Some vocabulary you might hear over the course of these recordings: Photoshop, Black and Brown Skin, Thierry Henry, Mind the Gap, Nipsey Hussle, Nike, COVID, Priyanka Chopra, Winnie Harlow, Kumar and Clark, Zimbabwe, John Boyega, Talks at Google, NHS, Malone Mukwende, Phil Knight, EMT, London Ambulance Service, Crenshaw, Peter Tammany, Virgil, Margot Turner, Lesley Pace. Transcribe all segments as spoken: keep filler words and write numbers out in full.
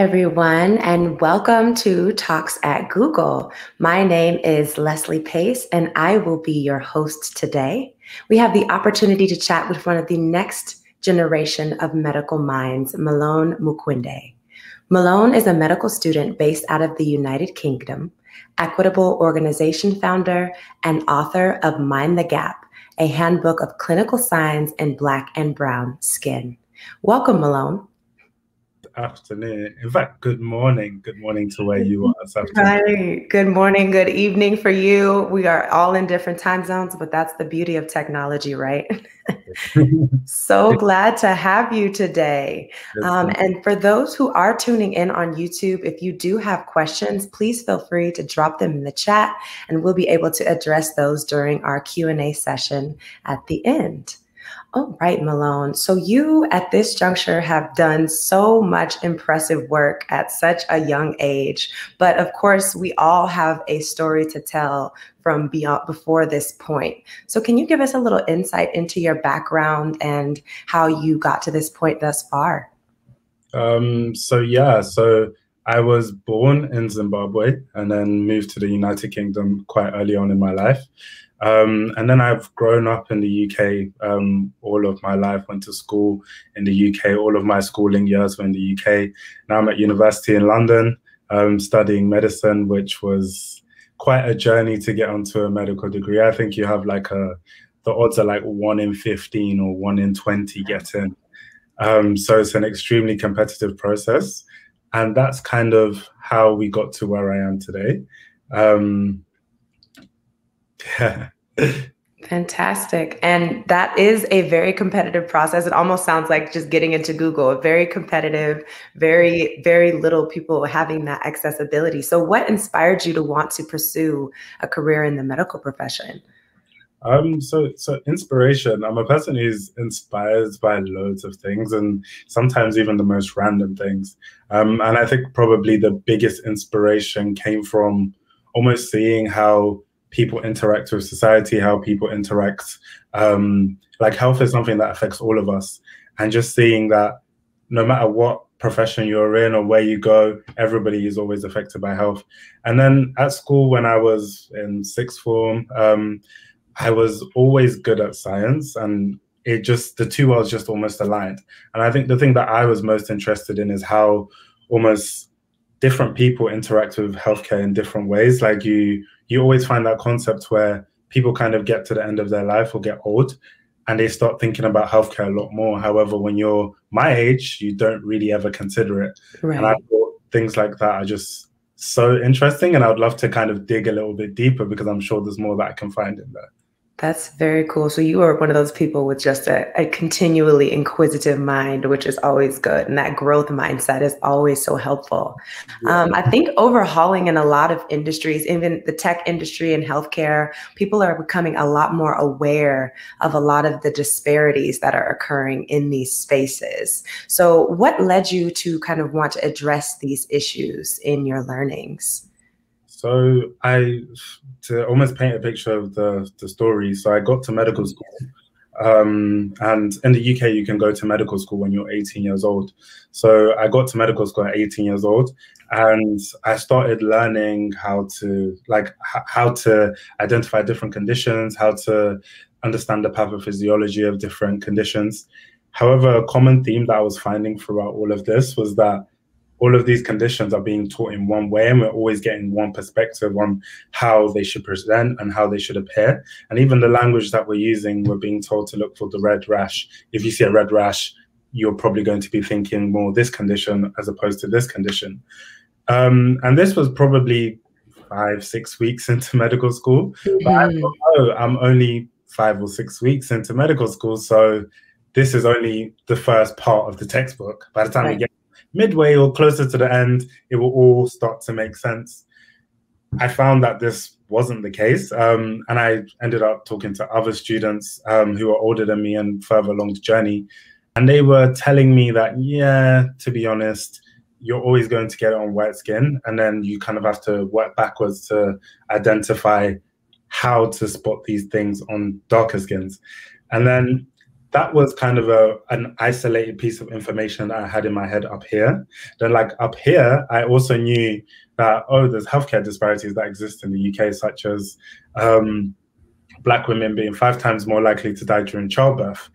everyone, and welcome to Talks at Google. My name is Lesley Pace, and I will be your host today. We have the opportunity to chat with one of the next generation of medical minds, Malone Mukwende. Malone is a medical student based out of the United Kingdom, Equitable Organization founder, and author of Mind the Gap, a handbook of clinical signs in Black and Brown Skin. Welcome, Malone. Afternoon. In fact, good morning. Good morning to where you are this afternoon. Right. Good morning. Good evening for you. We are all in different time zones, but that's the beauty of technology, right? So glad to have you today. Um, and for those who are tuning in on YouTube, if you do have questions, please feel free to drop them in the chat, and we'll be able to address those during our Q and A session at the end. All right, Malone. So you at this juncture have done so much impressive work at such a young age. But of course, we all have a story to tell from beyond before this point. So can you give us a little insight into your background and how you got to this point thus far? Um, so yeah, so I was born in Zimbabwe and then moved to the United Kingdom quite early on in my life. Um, and then I've grown up in the U K um, all of my life, went to school in the U K, all of my schooling years were in the U K. Now I'm at university in London um, studying medicine, which was quite a journey to get onto a medical degree. I think you have like a, the odds are like one in fifteen or one in twenty get in. Um, so it's an extremely competitive process. And that's kind of how we got to where I am today. Um, Yeah. Fantastic. And that is a very competitive process. It almost sounds like just getting into Google, very competitive, very, very little people having that accessibility. So what inspired you to want to pursue a career in the medical profession? Um, so, so inspiration, I'm a person who's inspired by loads of things and sometimes even the most random things. Um, and I think probably the biggest inspiration came from almost seeing how people interact with society, how people interact. Um, like health is something that affects all of us. And just seeing that no matter what profession you're in or where you go, everybody is always affected by health. And then at school, when I was in sixth form, um, I was always good at science, and it just, the two worlds just almost aligned. And I think the thing that I was most interested in is how almost different people interact with healthcare in different ways. Like you, you always find that concept where people kind of get to the end of their life or get old and they start thinking about healthcare a lot more. However, when you're my age, you don't really ever consider it. Right. And I thought things like that are just so interesting. And I'd love to kind of dig a little bit deeper because I'm sure there's more that I can find in there. That's very cool. So you are one of those people with just a, a continually inquisitive mind, which is always good. And that growth mindset is always so helpful. Yeah. Um, I think overhauling in a lot of industries, even the tech industry and healthcare, people are becoming a lot more aware of a lot of the disparities that are occurring in these spaces. So what led you to kind of want to address these issues in your learnings? So I, to almost paint a picture of the, the story, so I got to medical school. Um, and in the U K, you can go to medical school when you're eighteen years old. So I got to medical school at eighteen years old, and I started learning how to, like, how to identify different conditions, how to understand the pathophysiology of different conditions. However, a common theme that I was finding throughout all of this was that all of these conditions are being taught in one way, and we're always getting one perspective on how they should present and how they should appear. And even the language that we're using, we're being told to look for the red rash. If you see a red rash, you're probably going to be thinking more this condition as opposed to this condition. Um, and this was probably five, six weeks into medical school. Mm-hmm. But I thought, oh, I'm only five or six weeks into medical school, so this is only the first part of the textbook. By the time right. we get midway or closer to the end, it will all start to make sense. I found that this wasn't the case, um, and I ended up talking to other students um, who are older than me and further along the journey, and they were telling me that, yeah, to be honest, you're always going to get it on white skin, and then you kind of have to work backwards to identify how to spot these things on darker skins. And then that was kind of a an isolated piece of information that I had in my head up here. Then like up here, I also knew that, oh, there's healthcare disparities that exist in the U K, such as um, Black women being five times more likely to die during childbirth.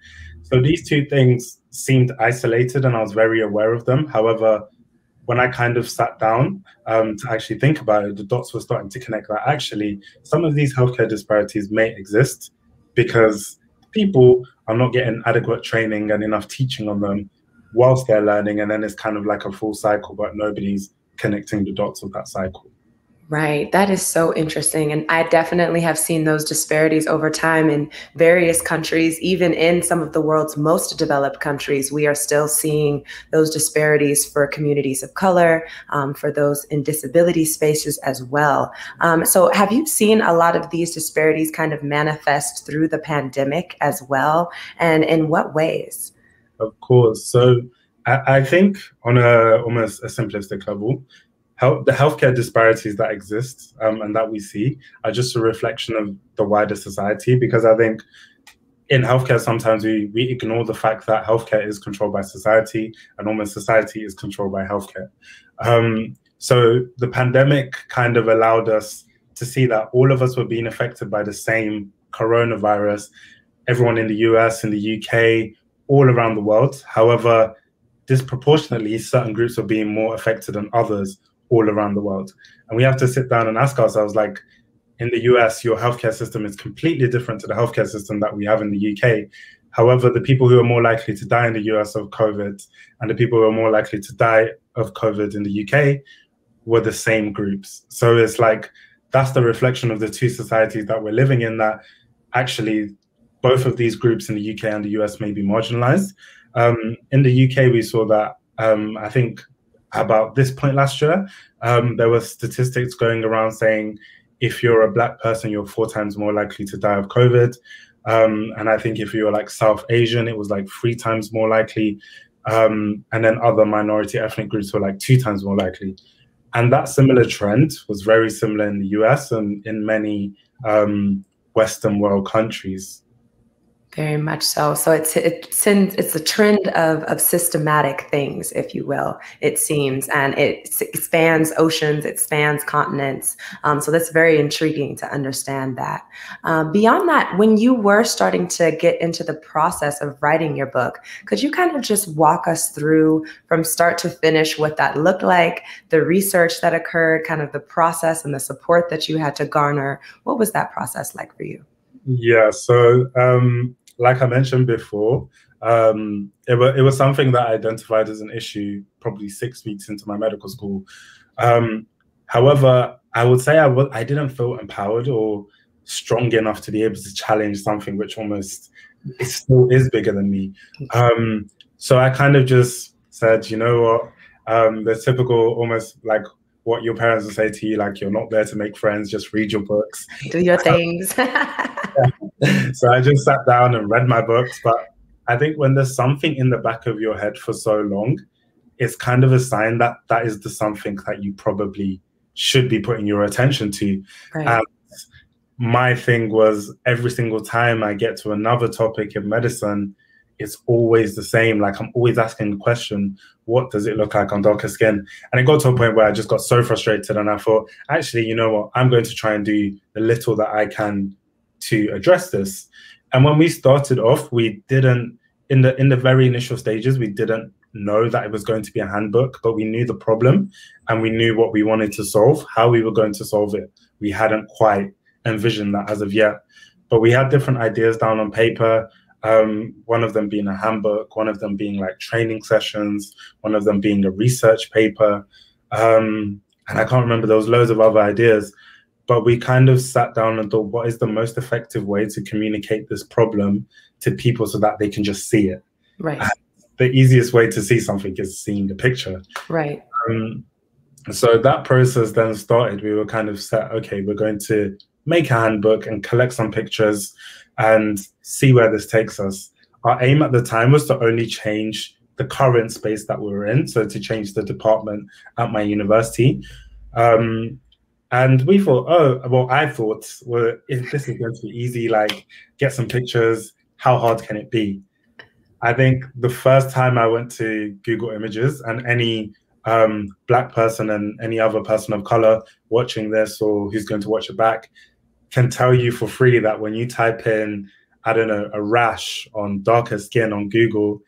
So these two things seemed isolated and I was very aware of them. However, when I kind of sat down um, to actually think about it, the dots were starting to connect that actually some of these healthcare disparities may exist because people are not getting adequate training and enough teaching on them whilst they're learning. And then it's kind of like a full cycle, but nobody's connecting the dots of that cycle. Right. That is so interesting. And I definitely have seen those disparities over time in various countries, even in some of the world's most developed countries. We are still seeing those disparities for communities of color, um, for those in disability spaces as well. Um, so have you seen a lot of these disparities kind of manifest through the pandemic as well? And in what ways? Of course. So I, I think on a almost a simplistic level, the healthcare disparities that exist um, and that we see are just a reflection of the wider society, because I think in healthcare, sometimes we, we ignore the fact that healthcare is controlled by society and almost society is controlled by healthcare. Um, so the pandemic kind of allowed us to see that all of us were being affected by the same coronavirus, everyone in the U S, in the U K, all around the world. However, disproportionately, certain groups are being more affected than others all around the world. And we have to sit down and ask ourselves, like, in the U S, your healthcare system is completely different to the healthcare system that we have in the U K. However, the people who are more likely to die in the U S of COVID and the people who are more likely to die of COVID in the U K were the same groups. So it's like, that's the reflection of the two societies that we're living in, that actually both of these groups in the U K and the U S may be marginalized. Um, in the U K, we saw that, um, I think, about this point last year, um, there were statistics going around saying, if you're a Black person, you're four times more likely to die of COVID. Um, and I think if you were like South Asian, it was like three times more likely. Um, and then other minority ethnic groups were like two times more likely. And that similar trend was very similar in the U S and in many um, Western world countries. Very much so. So it's it sends it's a trend of of systematic things, if you will, it seems, and it spans oceans, it spans continents. Um, so that's very intriguing to understand that. Um, beyond that, when you were starting to get into the process of writing your book, could you kind of just walk us through from start to finish what that looked like, the research that occurred, kind of the process and the support that you had to garner? What was that process like for you? Yeah. So. Um... Like I mentioned before, um, it, it was something that I identified as an issue probably six weeks into my medical school. Um, however, I would say I, w I didn't feel empowered or strong enough to be able to challenge something which almost it still is bigger than me. Um, so I kind of just said, you know what, um, the typical almost like what your parents will say to you, like, you're not there to make friends, just read your books. Do your things. So I just sat down and read my books. But I think when there's something in the back of your head for so long, it's kind of a sign that that is the something that you probably should be putting your attention to. Right. And my thing was, every single time I get to another topic in medicine, it's always the same. Like, I'm always asking the question, what does it look like on darker skin? And it got to a point where I just got so frustrated and I thought, actually, you know what, I'm going to try and do the little that I can to address this. And when we started off, we didn't, in the in the very initial stages, we didn't know that it was going to be a handbook, but we knew the problem and we knew what we wanted to solve, how we were going to solve it. We hadn't quite envisioned that as of yet, but we had different ideas down on paper. Um, one of them being a handbook, one of them being like training sessions, one of them being a research paper. Um, and I can't remember, there was loads of other ideas, but we kind of sat down and thought, what is the most effective way to communicate this problem to people so that they can just see it? Right. And the easiest way to see something is seeing the picture. Right. Um, so that process then started. We were kind of set, okay, we're going to make a handbook and collect some pictures and see where this takes us. Our aim at the time was to only change the current space that we were in, so to change the department at my university. Um, and we thought, oh, well, I thought, well, if this is going to be easy, like, get some pictures, how hard can it be? I think the first time I went to Google Images, and any um, black person and any other person of color watching this or who's going to watch it back can tell you for free that when you type in, I don't know, a rash on darker skin on Google,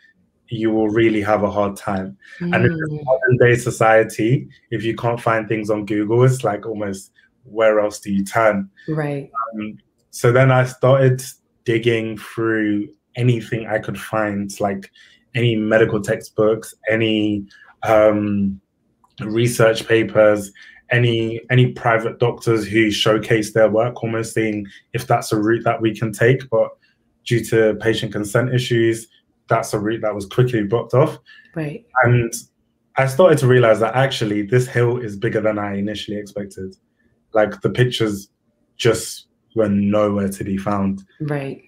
you will really have a hard time. Mm. And in this modern day society, if you can't find things on Google, it's like almost where else do you turn? Right. Um, so then I started digging through anything I could find, like any medical textbooks, any um, research papers, any any private doctors who showcase their work, almost seeing if that's a route that we can take. But due to patient consent issues, that's a route that was quickly blocked off. Right. And I started to realize that actually this hill is bigger than I initially expected. Like the pictures just were nowhere to be found. Right.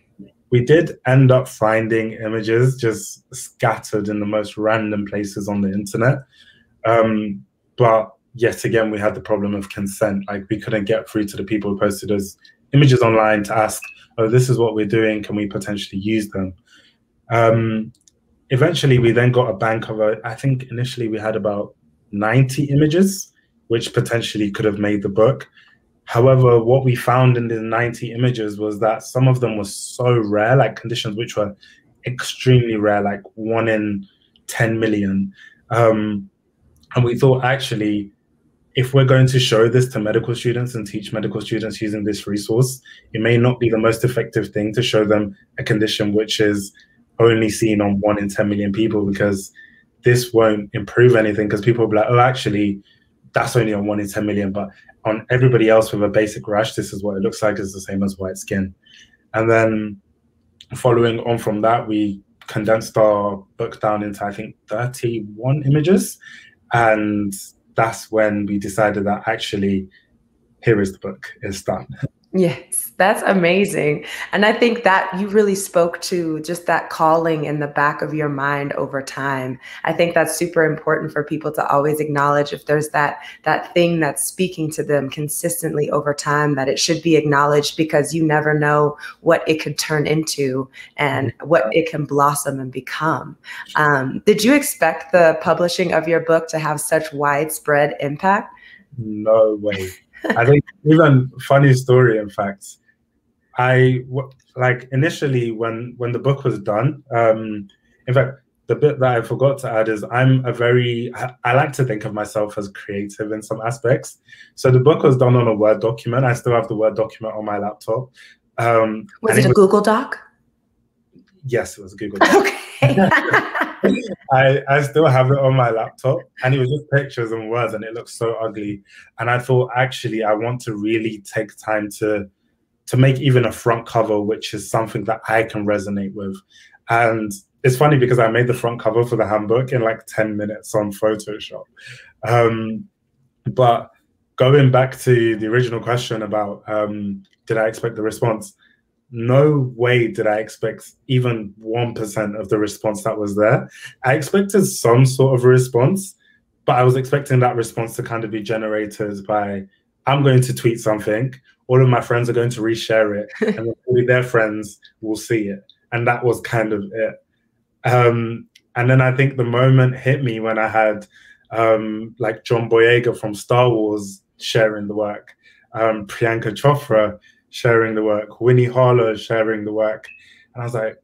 We did end up finding images just scattered in the most random places on the internet. Um, but yet again, we had the problem of consent. Like we couldn't get through to the people who posted those images online to ask, oh, this is what we're doing, can we potentially use them? Um, eventually, we then got a bank of, a, I think initially we had about ninety images, which potentially could have made the book. However, what we found in the ninety images was that some of them were so rare, like conditions which were extremely rare, like one in ten million. Um, and we thought, actually, if we're going to show this to medical students and teach medical students using this resource, it may not be the most effective thing to show them a condition which is only seen on one in ten million people, because this won't improve anything, because people will be like, oh, actually, that's only on one in ten million, but on everybody else with a basic rash, this is what it looks like, is the same as white skin. And then following on from that, we condensed our book down into, I think, thirty-one images. And that's when we decided that actually, here is the book, it's done. Yes, that's amazing. And I think that you really spoke to just that calling in the back of your mind over time. I think that's super important for people to always acknowledge, if there's that that thing that's speaking to them consistently over time, that it should be acknowledged, because you never know what it could turn into and what it can blossom and become. Um, did you expect the publishing of your book to have such widespread impact? No way. I think even funny story, in fact, I like initially when when the book was done, um, in fact, the bit that I forgot to add is I'm a very, I, I like to think of myself as creative in some aspects. So the book was done on a Word document. I still have the Word document on my laptop. Um, was it, it a was, Google Doc? Yes, it was a Google Doc. Okay. I, I still have it on my laptop, and it was just pictures and words, and it looked so ugly. And I thought, actually, I want to really take time to to make even a front cover, which is something that I can resonate with. And it's funny because I made the front cover for the handbook in like ten minutes on Photoshop. Um, but going back to the original question about um, did I expect the response? No way did I expect even one percent of the response that was there. I expected some sort of response, but I was expecting that response to kind of be generated by, I'm going to tweet something, all of my friends are going to reshare it, and maybe their friends will see it. And that was kind of it. Um, and then I think the moment hit me when I had um, like John Boyega from Star Wars sharing the work, um, Priyanka Chopra sharing the work, Winnie Harlow sharing the work. And I was like,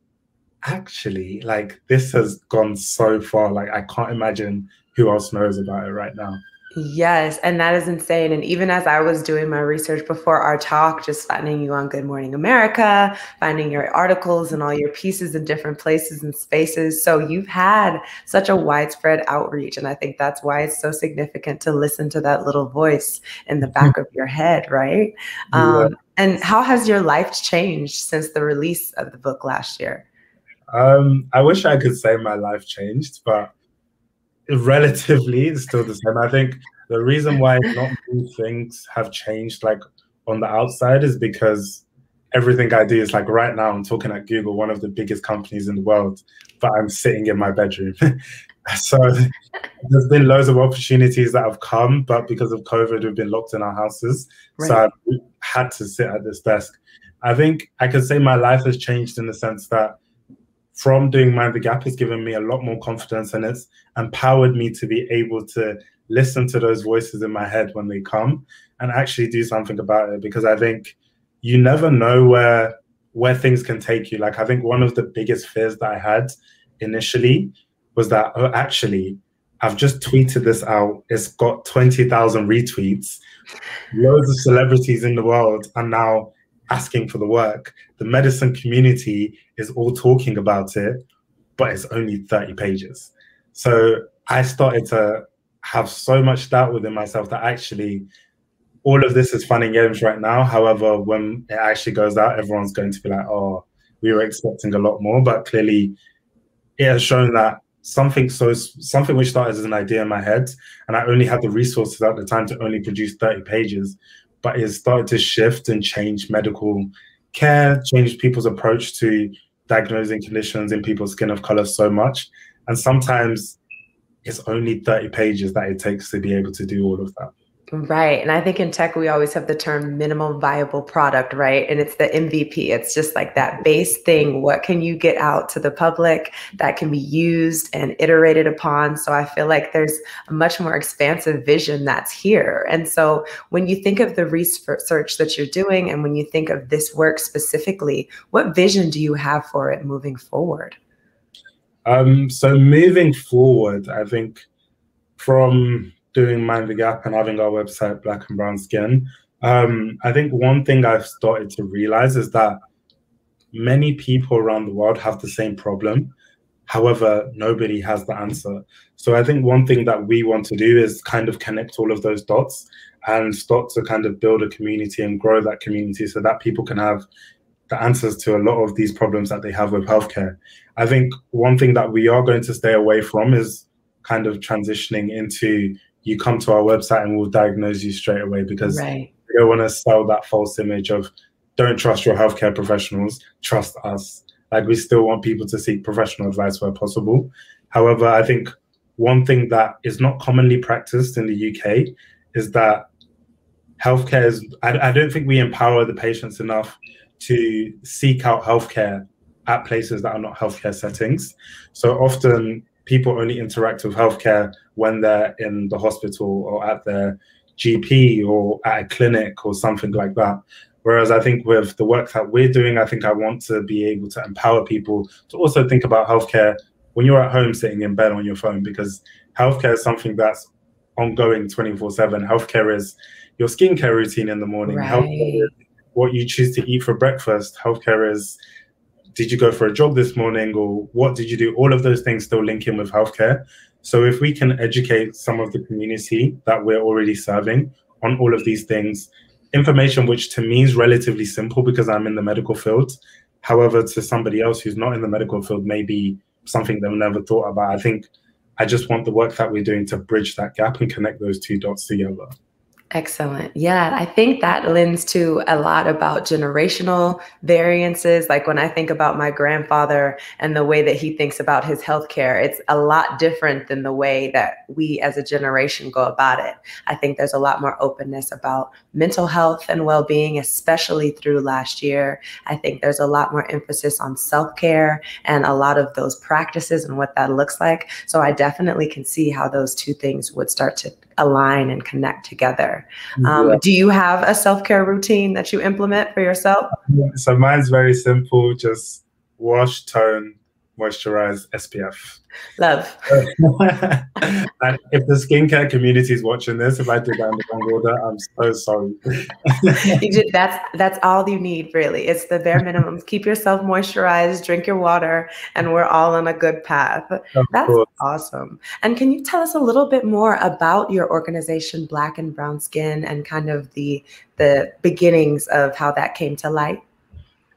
actually, like this has gone so far. Like I can't imagine who else knows about it right now. Yes, and that is insane. And even as I was doing my research before our talk, just finding you on Good Morning America, finding your articles and all your pieces in different places and spaces. So you've had such a widespread outreach. And I think that's why it's so significant to listen to that little voice in the back of your head, right? Um, yeah. And how has your life changed since the release of the book last year? Um, I wish I could say my life changed, but relatively it's still the same. I think the reason why not many things have changed like on the outside is because everything I do is like, right now I'm talking at Google, one of the biggest companies in the world, but I'm sitting in my bedroom. So there's been loads of opportunities that have come, but because of COVID we've been locked in our houses. Right. So I had to sit at this desk. I think I could say my life has changed in the sense that from doing Mind the Gap has given me a lot more confidence, and it's empowered me to be able to listen to those voices in my head when they come and actually do something about it, because I think you never know where where things can take you. Like, I think one of the biggest fears that I had initially was that, oh, actually, I've just tweeted this out. It's got twenty thousand retweets. Loads of celebrities in the world are now asking for the work. The medicine community is all talking about it, but it's only thirty pages. So I started to have so much doubt within myself that actually all of this is fun and games right now. However, when it actually goes out, everyone's going to be like, oh, we were expecting a lot more. But clearly it has shown that something so something which started as an idea in my head, and I only had the resources at the time to only produce thirty pages, but it started to shift and change medical care, change people's approach to diagnosing conditions in people's skin of color so much. And sometimes it's only thirty pages that it takes to be able to do all of that. Right. And I think in tech, we always have the term minimum viable product, right? And it's the M V P. It's just like that base thing. What can you get out to the public that can be used and iterated upon? So I feel like there's a much more expansive vision that's here. And so when you think of the research that you're doing, and when you think of this work specifically, what vision do you have for it moving forward? Um, so moving forward, I think from doing Mind the Gap and having our website, Black and Brown Skin, um, I think one thing I've started to realize is that many people around the world have the same problem. However, nobody has the answer. So I think one thing that we want to do is kind of connect all of those dots and start to kind of build a community and grow that community so that people can have the answers to a lot of these problems that they have with healthcare. I think one thing that we are going to stay away from is kind of transitioning into, you come to our website and we'll diagnose you straight away, because right. we don't want to sell that false image of don't trust your healthcare professionals, trust us. Like, we still want people to seek professional advice where possible. However, I think one thing that is not commonly practiced in the U K is that healthcare is, I, I don't think we empower the patients enough to seek out healthcare at places that are not healthcare settings. So often, people only interact with healthcare when they're in the hospital or at their G P or at a clinic or something like that. Whereas I think with the work that we're doing, I think I want to be able to empower people to also think about healthcare when you're at home sitting in bed on your phone, because healthcare is something that's ongoing twenty-four seven. Healthcare is your skincare routine in the morning. Right. Healthcare is what you choose to eat for breakfast. Healthcare is, did you go for a jog this morning, or what did you do? All of those things still link in with healthcare. So if we can educate some of the community that we're already serving on all of these things, information which to me is relatively simple because I'm in the medical field. However, to somebody else who's not in the medical field, maybe something they've never thought about. I think I just want the work that we're doing to bridge that gap and connect those two dots together. Excellent. Yeah, I think that lends to a lot about generational variances. Like, when I think about my grandfather and the way that he thinks about his healthcare, it's a lot different than the way that we as a generation go about it. I think there's a lot more openness about mental health and well-being, especially through last year. I think there's a lot more emphasis on self-care and a lot of those practices and what that looks like. So I definitely can see how those two things would start to align and connect together. Um, yeah. Do you have a self-care routine that you implement for yourself? So mine's very simple, just wash, tone, moisturize, S P F. Love. And if the skincare community is watching this, if I did that in the wrong order, I'm so sorry. You did, that's, that's all you need, really. It's the bare minimum. Keep yourself moisturized, drink your water, and we're all on a good path. Of that's course. Awesome. And can you tell us a little bit more about your organization, Black and Brown Skin, and kind of the, the beginnings of how that came to light?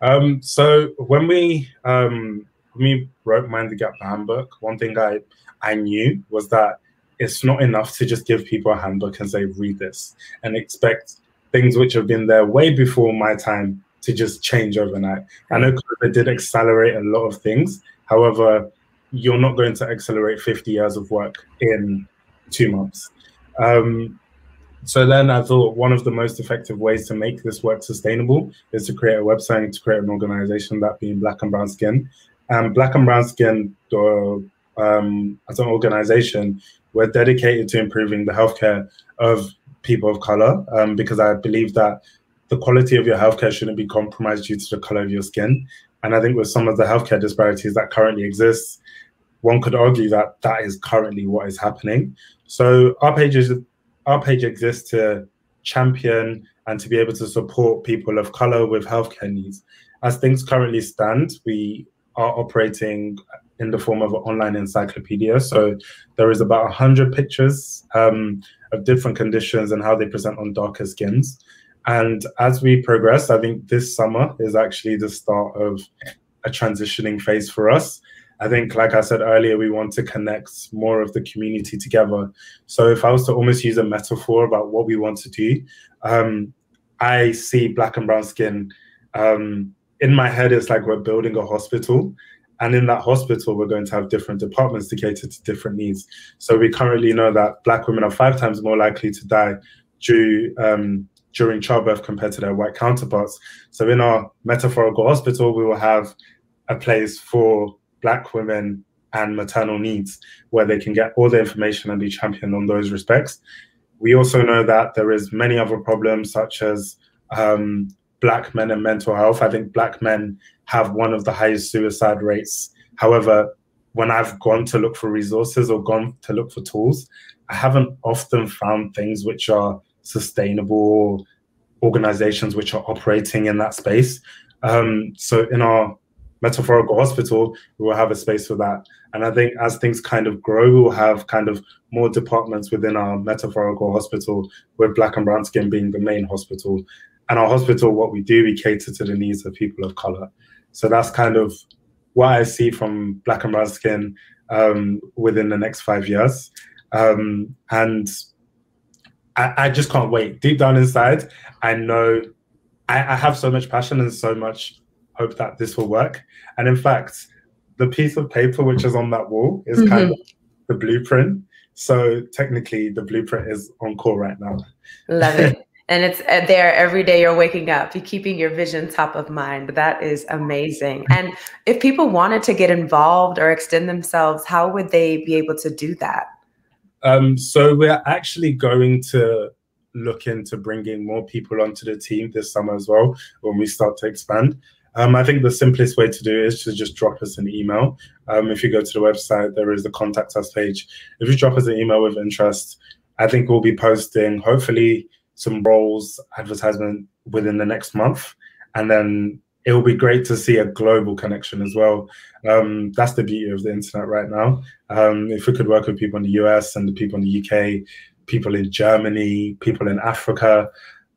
Um, so when we... Um, me wrote Mind the Gap handbook, one thing I, I knew was that it's not enough to just give people a handbook and say, read this, and expect things which have been there way before my time to just change overnight. I know COVID did accelerate a lot of things. However, you're not going to accelerate fifty years of work in two months. Um, so then I thought one of the most effective ways to make this work sustainable is to create a website, to create an organization, that being Black and Brown Skin. um, Black and Brown Skin, uh, um, as an organization, we're dedicated to improving the healthcare of people of color, um, because I believe that the quality of your healthcare shouldn't be compromised due to the color of your skin. And I think with some of the healthcare disparities that currently exist, one could argue that that is currently what is happening. So our page, is, our page exists to champion and to be able to support people of color with healthcare needs. As things currently stand, we are operating in the form of an online encyclopedia. So there is about one hundred pictures um, of different conditions and how they present on darker skins. And as we progress, I think this summer is actually the start of a transitioning phase for us. I think, like I said earlier, we want to connect more of the community together. So if I was to almost use a metaphor about what we want to do, um, I see Black and Brown Skin. Um, in my head, it's like we're building a hospital. And in that hospital, we're going to have different departments to cater to different needs. So we currently know that Black women are five times more likely to die due um, during childbirth compared to their white counterparts. So in our metaphorical hospital, we will have a place for Black women and maternal needs, where they can get all the information and be championed on those respects. We also know that there is many other problems, such as um, Black men and mental health. I think Black men have one of the highest suicide rates. However, when I've gone to look for resources or gone to look for tools, I haven't often found things which are sustainable, organizations which are operating in that space. Um, so in our metaphorical hospital, we will have a space for that. And I think as things kind of grow, we will have kind of more departments within our metaphorical hospital, with Black and Brown Skin being the main hospital. And our hospital, what we do, we cater to the needs of people of color. So that's kind of what I see from Black and Brown Skin um, within the next five years. Um, and I, I just can't wait. Deep down inside, I know I, I have so much passion and so much hope that this will work. And in fact, the piece of paper which is on that wall is mm-hmm. kind of the blueprint. So technically, the blueprint is on call right now. Love it. And it's there every day you're waking up, you're keeping your vision top of mind. That is amazing. And if people wanted to get involved or extend themselves, how would they be able to do that? Um, so we're actually going to look into bringing more people onto the team this summer as well, when we start to expand. Um, I think the simplest way to do it is to just drop us an email. Um, if you go to the website, there is the contact us page. If you drop us an email with interest, I think we'll be posting, hopefully, some roles advertisement within the next month. And then it will be great to see a global connection as well. Um, that's the beauty of the internet right now. Um, if we could work with people in the U S and the people in the U K, people in Germany, people in Africa,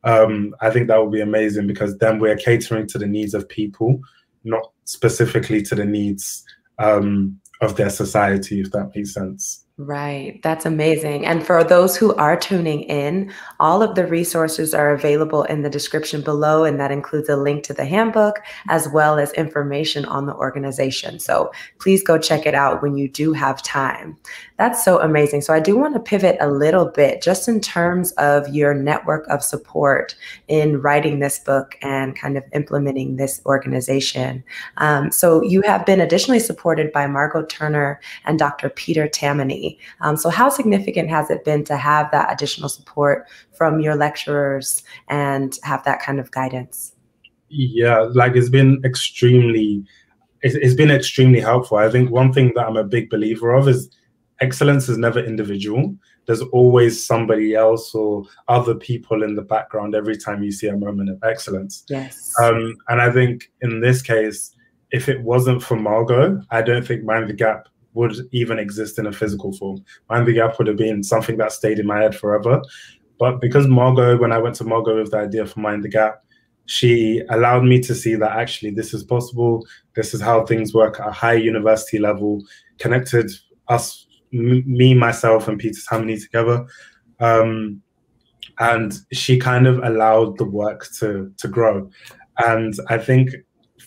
um, I think that would be amazing, because then we're catering to the needs of people, not specifically to the needs um, of their society, if that makes sense. Right. That's amazing. And for those who are tuning in, all of the resources are available in the description below, and that includes a link to the handbook as well as information on the organization. So please go check it out when you do have time. That's so amazing. So I do want to pivot a little bit just in terms of your network of support in writing this book and kind of implementing this organization. Um, so you have been additionally supported by Margot Turner and Doctor Peter Tammany. Um, so how significant has it been to have that additional support from your lecturers and have that kind of guidance? Yeah, like it's been extremely, it's, it's been extremely helpful. I think one thing that I'm a big believer of is excellence is never individual. There's always somebody else or other people in the background every time you see a moment of excellence. Yes. Um, and I think in this case, if it wasn't for Margot, I don't think Mind the Gap would even exist in a physical form. Mind the Gap would have been something that stayed in my head forever. But because Margot, when I went to Margot with the idea for Mind the Gap, she allowed me to see that actually this is possible. This is how things work at a high university level, connected us, m me, myself, and Peter Tammany together. Um, and she kind of allowed the work to, to grow. And I think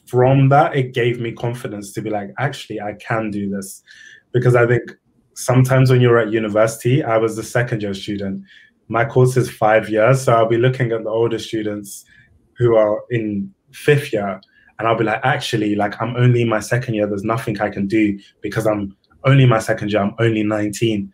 from that, it gave me confidence to be like, actually, I can do this. Because I think sometimes when you're at university, I was the second year student. My course is five years, so I'll be looking at the older students who are in fifth year. And I'll be like, actually, like, I'm only in my second year. There's nothing I can do because I'm only in my second year. I'm only nineteen.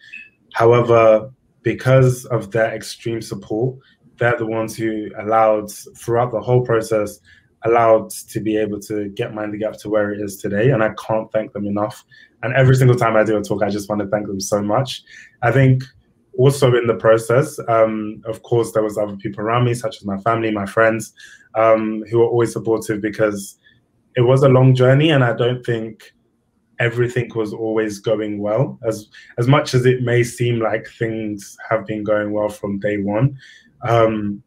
However, because of their extreme support, they're the ones who allowed, throughout the whole process, allowed to be able to get Mind the Gap to where it is today. And I can't thank them enough. And every single time I do a talk, I just want to thank them so much. I think also in the process, um, of course, there was other people around me, such as my family, my friends, um, who were always supportive, because it was a long journey. And I don't think everything was always going well. As, as much as it may seem like things have been going well from day one, um,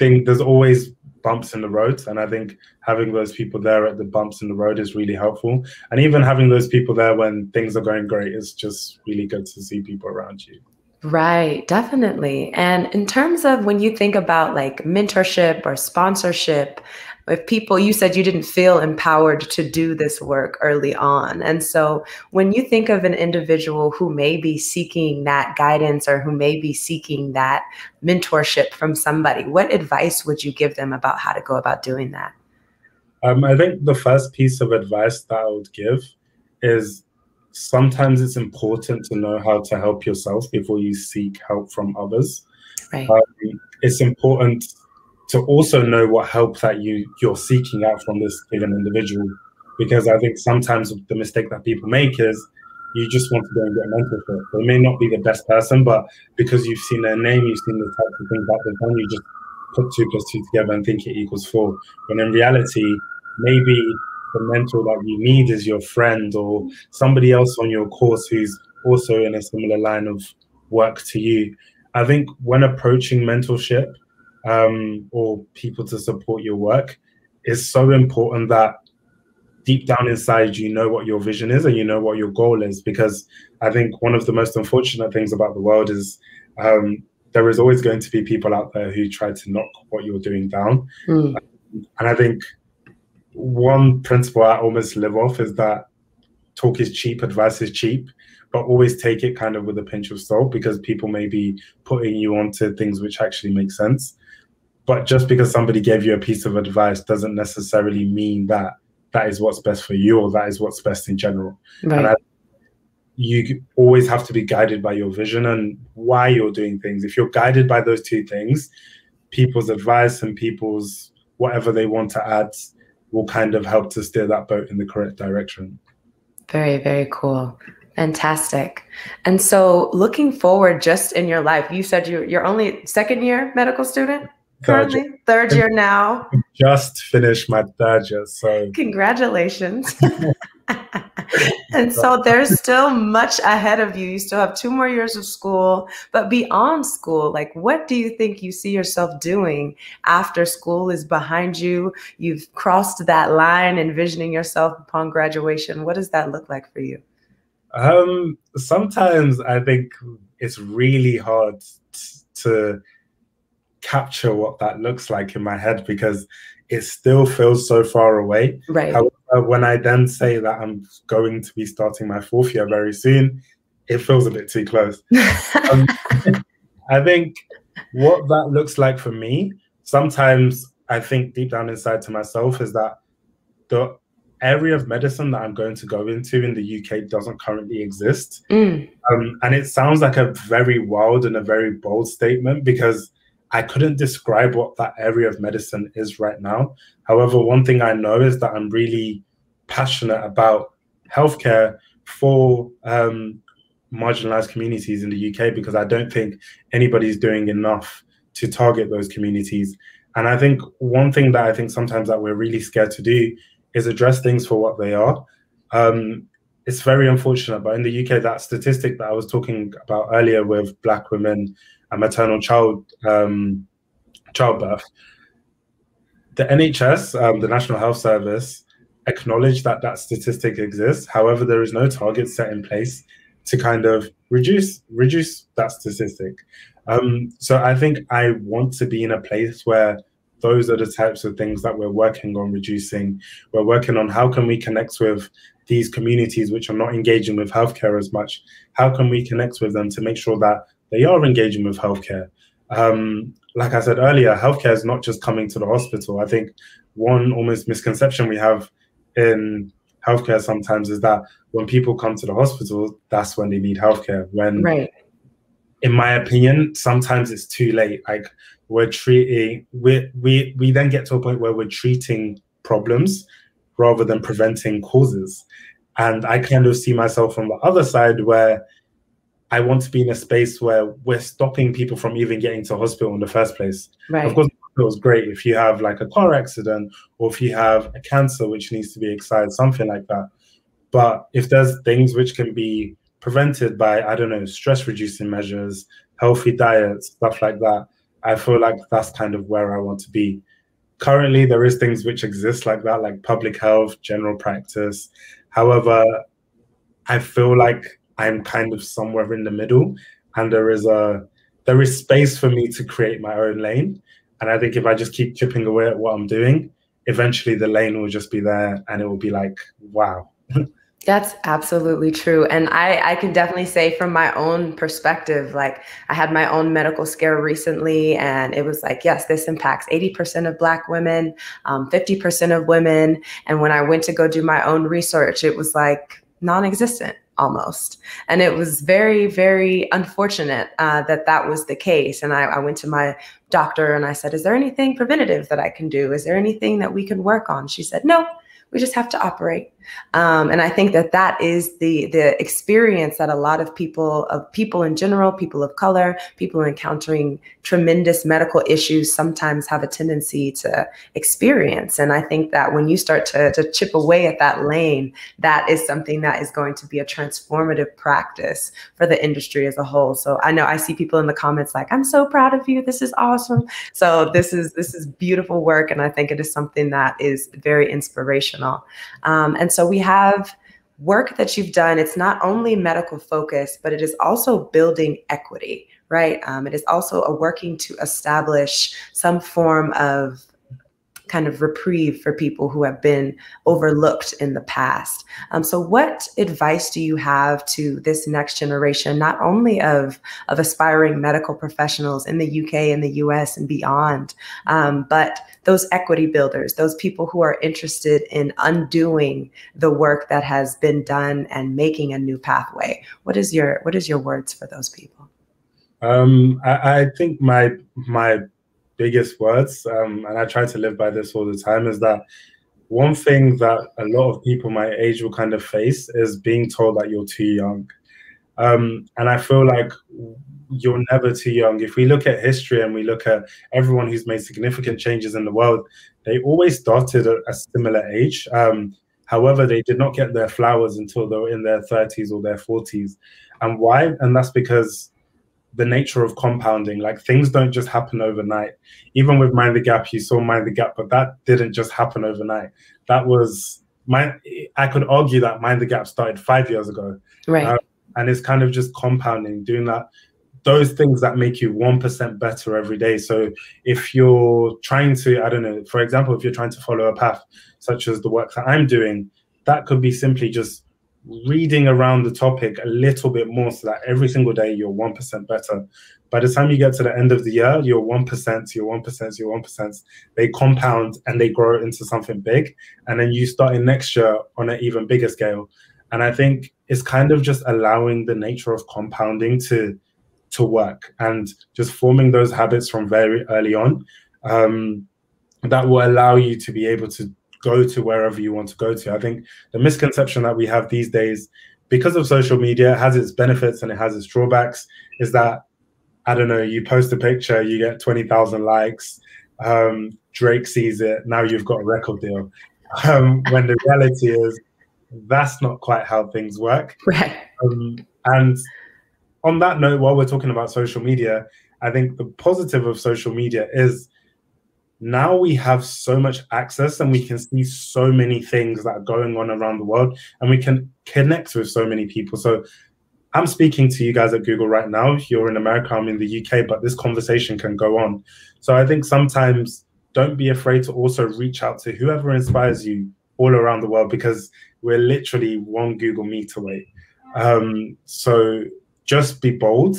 think there's always bumps in the road. And I think having those people there at the bumps in the road is really helpful. And even having those people there when things are going great is just really good to see people around you. Right, definitely. And in terms of when you think about like mentorship or sponsorship, if people, you said you didn't feel empowered to do this work early on. And so when you think of an individual who may be seeking that guidance or who may be seeking that mentorship from somebody, what advice would you give them about how to go about doing that? Um, I think the first piece of advice that I would give is sometimes it's important to know how to help yourself before you seek help from others. Right. Um, it's important to also know what help that you, you're seeking out from this given individual. Because I think sometimes the mistake that people make is you just want to go and get a mentorship. They may not be the best person, but because you've seen their name, you've seen the types of things that they've done, you just put two plus two together and think it equals four. When in reality, maybe the mentor that you need is your friend or somebody else on your course who's also in a similar line of work to you. I think when approaching mentorship, Um, or people to support your work, is so important that deep down inside you know what your vision is and you know what your goal is. Because I think one of the most unfortunate things about the world is um, there is always going to be people out there who try to knock what you're doing down. Mm. Um, and I think one principle I almost live off is that talk is cheap, advice is cheap, but always take it kind of with a pinch of salt, because people may be putting you onto things which actually make sense. But just because somebody gave you a piece of advice doesn't necessarily mean that that is what's best for you or that is what's best in general. Right. And I, you always have to be guided by your vision and why you're doing things. If you're guided by those two things, people's advice and people's whatever they want to add will kind of help to steer that boat in the correct direction. Very, very cool. Fantastic. And so looking forward just in your life, you said you're, you're only second year medical student? Currently, third year. third year now. Just finished my third year, so congratulations. And so there's still much ahead of you. You still have two more years of school, but beyond school, like what do you think you see yourself doing after school is behind you? You've crossed that line, envisioning yourself upon graduation. What does that look like for you? Um, sometimes I think it's really hard to capture what that looks like in my head, because it still feels so far away. Right. However, when I then say that I'm going to be starting my fourth year very soon, it feels a bit too close. um, I think what that looks like for me, sometimes I think deep down inside to myself, is that the area of medicine that I'm going to go into in the U K doesn't currently exist. Mm. Um, and it sounds like a very wild and a very bold statement, because I couldn't describe what that area of medicine is right now. However, one thing I know is that I'm really passionate about healthcare for um, marginalized communities in the U K, because I don't think anybody's doing enough to target those communities. And I think one thing that I think sometimes that we're really scared to do is address things for what they are. Um, it's very unfortunate, but in the U K, that statistic that I was talking about earlier with Black women and maternal child um, childbirth, the N H S, um, the National Health Service, acknowledge that that statistic exists. However, there is no target set in place to kind of reduce reduce that statistic. Um, so I think I want to be in a place where those are the types of things that we're working on reducing. We're working on how can we connect with these communities which are not engaging with healthcare as much. How can we connect with them to make sure that they are engaging with healthcare? Um, like I said earlier, healthcare is not just coming to the hospital. I think one almost misconception we have in healthcare sometimes is that when people come to the hospital, that's when they need healthcare. When, right. in my opinion, sometimes it's too late. Like we're treating, we we we then get to a point where we're treating problems rather than preventing causes. And I kind of see myself on the other side where I want to be in a space where we're stopping people from even getting to hospital in the first place. Right. Of course, it was great if you have like a car accident or if you have a cancer which needs to be excised, something like that. But if there's things which can be prevented by, I don't know, stress reducing measures, healthy diets, stuff like that, I feel like that's kind of where I want to be. Currently, there is things which exist like that, like public health, general practice. However, I feel like I'm kind of somewhere in the middle, and there is a there is space for me to create my own lane. And I think if I just keep chipping away at what I'm doing, eventually the lane will just be there, and it will be like, wow. That's absolutely true. And I, I can definitely say from my own perspective, like I had my own medical scare recently, and it was like, yes, this impacts eighty percent of Black women, um, fifty percent of women. And when I went to go do my own research, it was like non-existent almost. And it was very, very unfortunate uh, that that was the case. And I, I went to my doctor and I said, is there anything preventative that I can do? Is there anything that we can work on? She said, no. We just have to operate. Um, and I think that that is the the experience that a lot of people, of people in general, people of color, people encountering tremendous medical issues sometimes have a tendency to experience. And I think that when you start to, to chip away at that lane, that is something that is going to be a transformative practice for the industry as a whole. So I know I see people in the comments like, I'm so proud of you. This is awesome. So this is, this is beautiful work. And I think it is something that is very inspirational. Um, and so we have work that you've done. It's not only medical focused, but it is also building equity, right? Um, it is also a working to establish some form of kind of reprieve for people who have been overlooked in the past. Um, so what advice do you have to this next generation, not only of, of aspiring medical professionals in the U K and the U S and beyond, um, but those equity builders, those people who are interested in undoing the work that has been done and making a new pathway? What is your, what is your words for those people? Um, I, I think my, my, biggest words, um, and I try to live by this all the time, is that one thing that a lot of people my age will kind of face is being told that you're too young. Um, and I feel like you're never too young. If we look at history and we look at everyone who's made significant changes in the world, they always started at a similar age. Um, however, they did not get their flowers until they were in their thirties or their forties. And why? And that's because the nature of compounding, like things don't just happen overnight. Even with Mind the Gap, you saw Mind the Gap, but that didn't just happen overnight. That was, my, I could argue that Mind the Gap started five years ago. Right. Um, and it's kind of just compounding, doing that, those things that make you one percent better every day. So if you're trying to, I don't know, for example, if you're trying to follow a path, such as the work that I'm doing, that could be simply just reading around the topic a little bit more so that every single day you're one percent better. By the time you get to the end of the year, you're one percent, you're one percent, you're one percent. They compound and they grow into something big. And then you start in next year on an even bigger scale. And I think it's kind of just allowing the nature of compounding to, to work and just forming those habits from very early on um, that will allow you to be able to go to wherever you want to go to. I think the misconception that we have these days, because of social media, it has its benefits and it has its drawbacks, is that, I don't know, you post a picture, you get twenty thousand likes, um, Drake sees it, now you've got a record deal. Um, when the reality is, that's not quite how things work. Right. Um, and on that note, while we're talking about social media, I think the positive of social media is now we have so much access and we can see so many things that are going on around the world and we can connect with so many people. So I'm speaking to you guys at Google right now. You're in America, I'm in the U K, but this conversation can go on. So I think sometimes don't be afraid to also reach out to whoever inspires you all around the world because we're literally one Google Meet away. Um, so just be bold,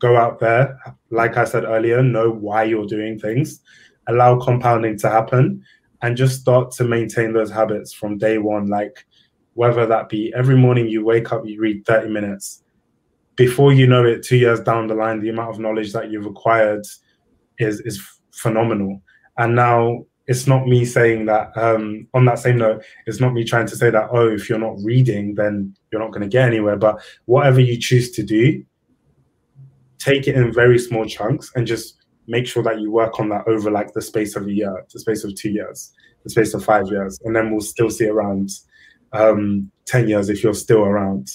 go out there. Like I said earlier, know why you're doing things, allow compounding to happen, and just start to maintain those habits from day one. Like, whether that be every morning you wake up, you read thirty minutes. Before you know it, two years down the line, the amount of knowledge that you've acquired is is phenomenal. And now it's not me saying that, um, on that same note, it's not me trying to say that, oh, if you're not reading, then you're not going to get anywhere. But whatever you choose to do, take it in very small chunks and just make sure that you work on that over like the space of a year, the space of two years, the space of five years. And then we'll still see around um, ten years if you're still around.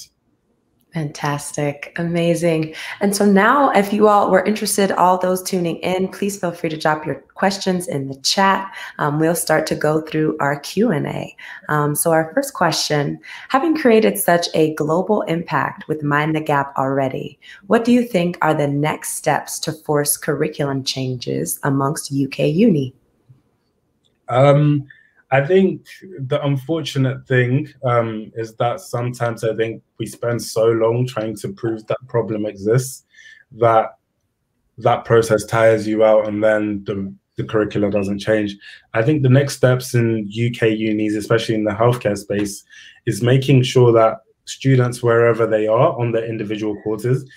Fantastic. Amazing. And so now, if you all were interested, all those tuning in, please feel free to drop your questions in the chat. Um, we'll start to go through our Q and A. Um, so our first question, having created such a global impact with Mind the Gap already, what do you think are the next steps to force curriculum changes amongst U K uni? Um, I think the unfortunate thing um, is that sometimes I think we spend so long trying to prove that problem exists that that process tires you out, and then the, the curricula doesn't change. I think the next steps in U K unis, especially in the healthcare space, is making sure that students, wherever they are on their individual courses,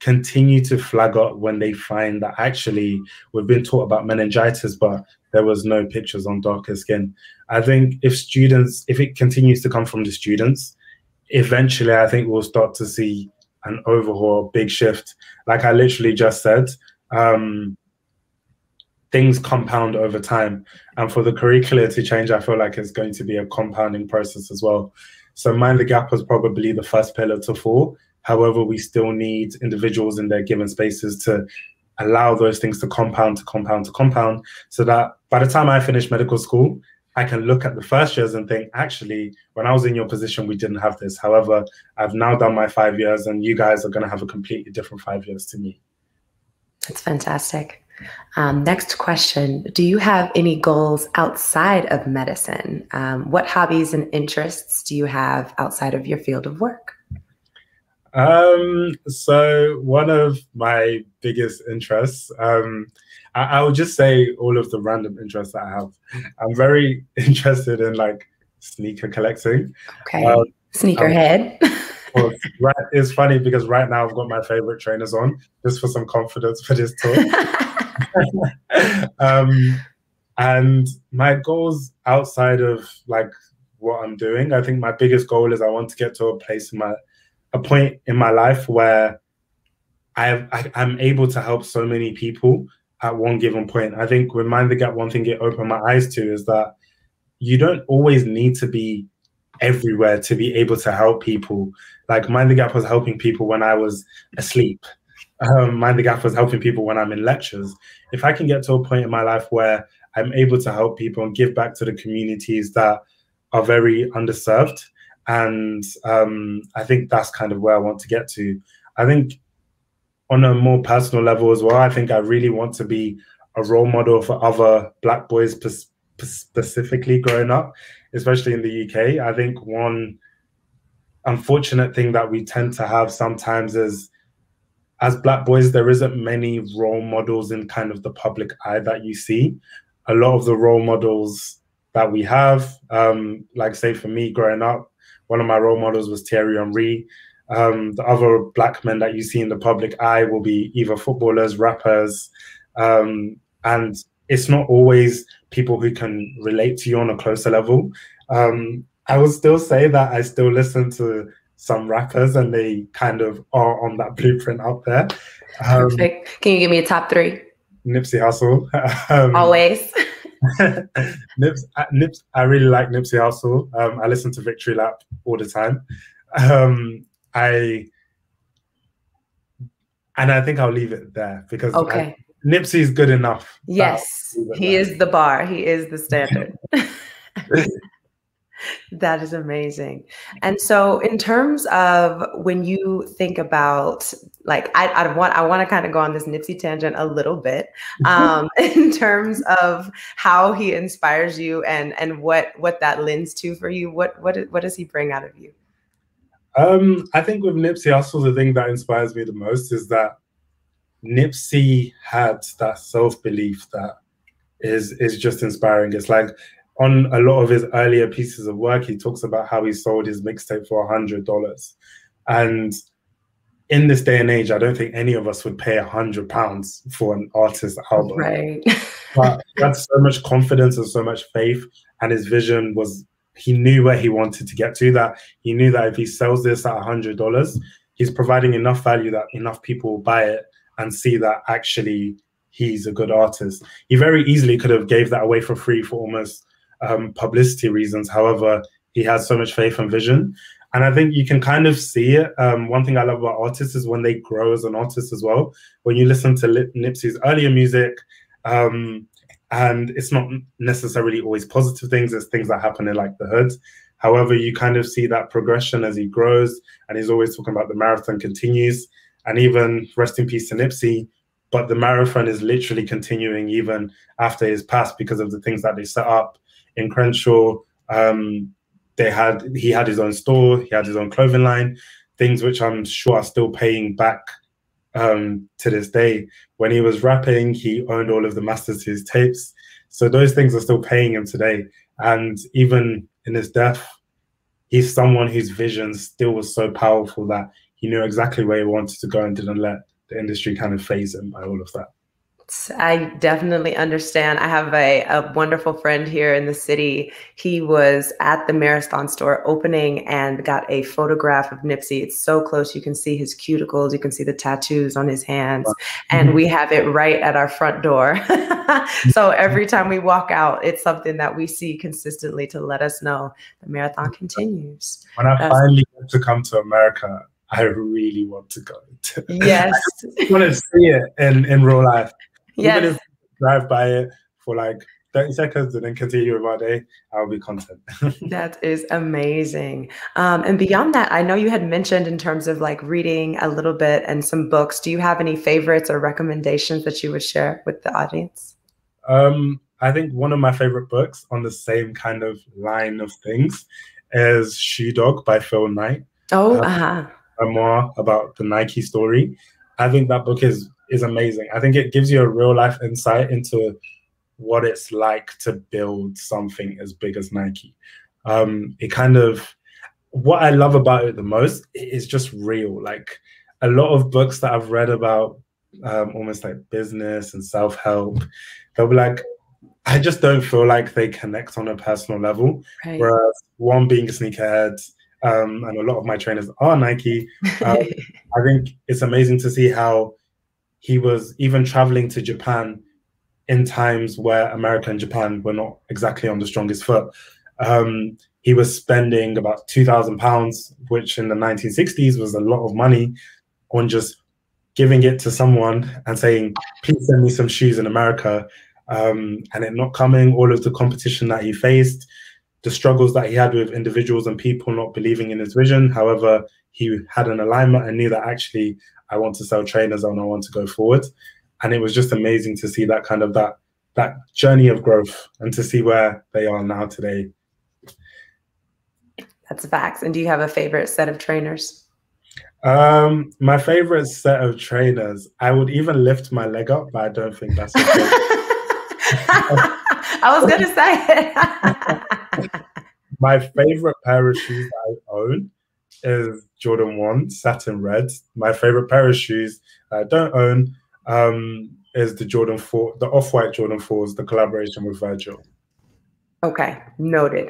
continue to flag up when they find that actually we've been taught about meningitis, but there was no pictures on darker skin. I think if students, if it continues to come from the students, eventually I think we'll start to see an overhaul, big shift. Like I literally just said, um, things compound over time. And for the curricula to change, I feel like it's going to be a compounding process as well. So Mind the Gap was probably the first pillar to fall. However, we still need individuals in their given spaces to allow those things to compound, to compound, to compound, so that by the time I finish medical school, I can look at the first years and think, actually, when I was in your position, we didn't have this. However, I've now done my five years and you guys are going to have a completely different five years to me. That's fantastic. Um, next question. Do you have any goals outside of medicine? Um, what hobbies and interests do you have outside of your field of work? Um, so one of my biggest interests, um, I, I would just say all of the random interests that I have. I'm very interested in like sneaker collecting. Okay. Um, Sneakerhead. Um, well, right, it's funny because right now I've got my favorite trainers on just for some confidence for this talk. um, and my goals outside of like what I'm doing, I think my biggest goal is I want to get to a place in my a point in my life where I've, I, I'm able to help so many people at one given point. I think with Mind the Gap, one thing it opened my eyes to is that you don't always need to be everywhere to be able to help people. Like Mind the Gap was helping people when I was asleep. Um, Mind the Gap was helping people when I'm in lectures. If I can get to a point in my life where I'm able to help people and give back to the communities that are very underserved, and um, I think that's kind of where I want to get to. I think on a more personal level as well, I think I really want to be a role model for other Black boys specifically growing up, especially in the U K. I think one unfortunate thing that we tend to have sometimes is, as Black boys, there isn't many role models in kind of the public eye that you see. A lot of the role models that we have, um, like say for me growing up, one of my role models was Thierry Henry. Um, the other Black men that you see in the public eye will be either footballers, rappers. Um, and it's not always people who can relate to you on a closer level. Um, I would still say that I still listen to some rappers and they kind of are on that blueprint out there. Um, Perfect. Can you give me a top three? Nipsey Hussle. um, Always. Nips, Nips, I really like Nipsey Hussle. Um, I listen to Victory Lap all the time. Um, I and I think I'll leave it there because okay. I, Nipsey's good enough. Yes, he there. is the bar. He is the standard. That is amazing. And so in terms of when you think about, like, I, I want I want to kind of go on this Nipsey tangent a little bit um, in terms of how he inspires you and and what what that lends to for you. What what what does he bring out of you? Um, I think with Nipsey Hussle, the thing that inspires me the most is that Nipsey had that self-belief that is is just inspiring. It's like on a lot of his earlier pieces of work, he talks about how he sold his mixtape for a hundred dollars. And in this day and age, I don't think any of us would pay a hundred pounds for an artist's album. Right. But he had so much confidence and so much faith, and his vision was, he knew where he wanted to get to, that he knew that if he sells this at a hundred dollars, he's providing enough value that enough people will buy it and see that actually he's a good artist. He very easily could have gave that away for free for almost um, publicity reasons. However, he has so much faith and vision. And I think you can kind of see it. Um, one thing I love about artists is when they grow as an artist as well. When you listen to Lip- Nipsey's earlier music, um, and it's not necessarily always positive things, it's things that happen in like the hood. However, you kind of see that progression as he grows, and he's always talking about the marathon continues. And even, rest in peace to Nipsey, but the marathon is literally continuing even after his past because of the things that they set up in Crenshaw. Um, they had, he had his own store, he had his own clothing line, things which I'm sure are still paying back um, to this day. When he was rapping, he owned all of the masters to his tapes. So those things are still paying him today. And even in his death, he's someone whose vision still was so powerful that he knew exactly where he wanted to go and didn't let the industry kind of phase him by all of that. I definitely understand. I have a, a wonderful friend here in the city. He was at the Marathon store opening and got a photograph of Nipsey. It's so close. You can see his cuticles. You can see the tattoos on his hands. Wow. And we have it right at our front door. So every time we walk out, it's something that we see consistently to let us know the marathon continues. When I finally get to come to America, I really want to go. Yes. I want to see it in, in real life. Yes. Even if I drive by it for like thirty seconds and then continue with my day, I'll be content. That is amazing. Um, and beyond that, I know you had mentioned in terms of like reading a little bit and some books. Do you have any favorites or recommendations that you would share with the audience? Um, I think one of my favorite books on the same kind of line of things is Shoe Dog by Phil Knight. Oh, um, uh-huh. Memoir about the Nike story. I think that book is is amazing. I think it gives you a real life insight into what it's like to build something as big as Nike. Um, it kind of, what I love about it the most is just real. Like a lot of books that I've read about um, almost like business and self-help, they'll be like, I just don't feel like they connect on a personal level. Right. Whereas one being a sneakerhead, Um, and a lot of my trainers are Nike. Um, I think it's amazing to see how he was even traveling to Japan in times where America and Japan were not exactly on the strongest foot. Um, he was spending about two thousand pounds, which in the nineteen sixties was a lot of money, on just giving it to someone and saying, please send me some shoes in America. Um, and it not coming, all of the competition that he faced, the struggles that he had with individuals and people not believing in his vision. However, he had an alignment and knew that actually I want to sell trainers and I want to go forward. And it was just amazing to see that kind of that that journey of growth and to see where they are now today. That's facts. And do you have a favorite set of trainers? Um, my favorite set of trainers, I would even lift my leg up, but I don't think that's okay. I was gonna say it. My favorite pair of shoes that I own is Jordan one satin red. My favorite pair of shoes that I don't own um, is the Jordan four, the off-white Jordan fours, the collaboration with Virgil. Okay, noted.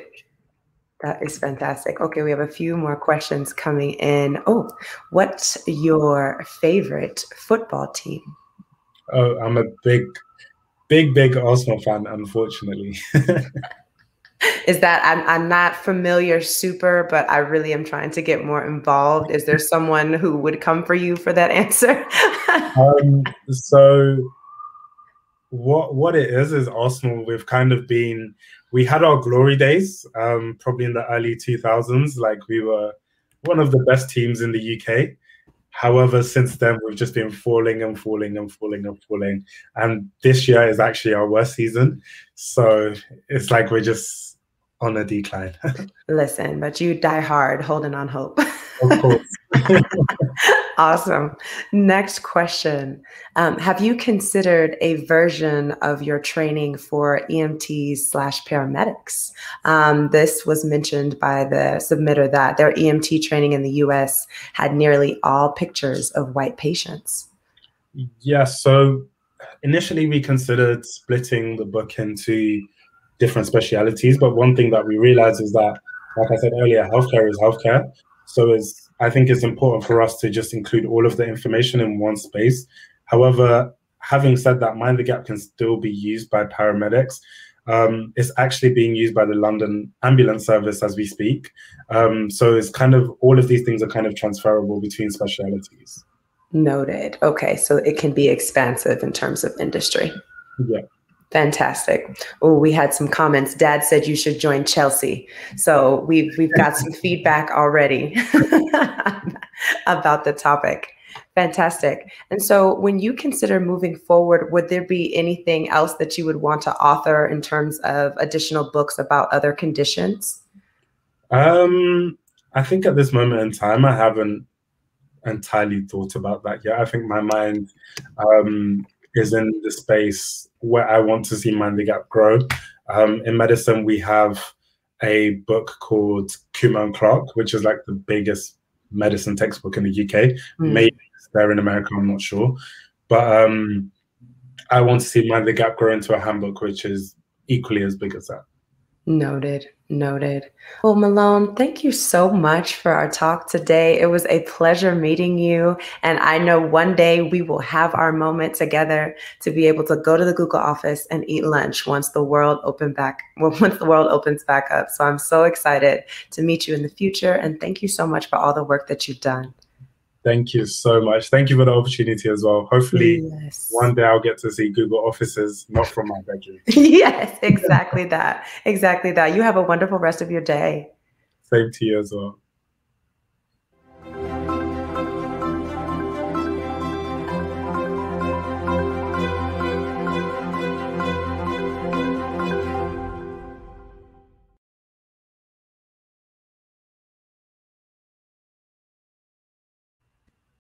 That is fantastic. Okay, we have a few more questions coming in. Oh, what's your favorite football team? Oh, I'm a big. Big, big Arsenal fan, unfortunately. Is that, I'm, I'm not familiar super, but I really am trying to get more involved. Is there someone who would come for you for that answer? um, so what what it is, is Arsenal, we've kind of been, we had our glory days, um, probably in the early two thousands. Like we were one of the best teams in the U K. However, since then, we've just been falling and falling and falling and falling. And this year is actually our worst season. So it's like we're just on a decline. Listen, but you die hard holding on hope. Of course. Awesome. Next question. Um, have you considered a version of your training for E M Ts slash paramedics? Um, this was mentioned by the submitter that their E M T training in the U S had nearly all pictures of white patients. Yes. Yeah, so initially we considered splitting the book into different specialities, but one thing that we realized is that, like I said earlier, healthcare is healthcare. So it's, I think it's important for us to just include all of the information in one space. However, having said that, Mind the Gap can still be used by paramedics. Um, it's actually being used by the London Ambulance Service as we speak. Um, so it's kind of, all of these things are kind of transferable between specialities. Noted. Okay, so it can be expansive in terms of industry. Yeah. Fantastic. Oh, we had some comments. Dad said you should join Chelsea. So we've, we've got some feedback already about the topic. Fantastic. And so when you consider moving forward, would there be anything else that you would want to author in terms of additional books about other conditions? Um, I think at this moment in time, I haven't entirely thought about that yet. I think my mind um, is in the space where I want to see Mind the Gap grow. Um, in medicine, we have a book called Kumar and Clark, which is like the biggest medicine textbook in the U K. Mm. Maybe it's there in America, I'm not sure. But um, I want to see Mind the Gap grow into a handbook, which is equally as big as that. Noted. Noted. Well, Malone, thank you so much for our talk today. It was a pleasure meeting you. And I know one day we will have our moment together to be able to go to the Google office and eat lunch once the world open back, well, once the world opens back up. So I'm so excited to meet you in the future. And thank you so much for all the work that you've done. Thank you so much. Thank you for the opportunity as well. Hopefully, yes, one day I'll get to see Google offices, not from my bedroom. Yes, exactly that. Exactly that. You have a wonderful rest of your day. Same to you as well.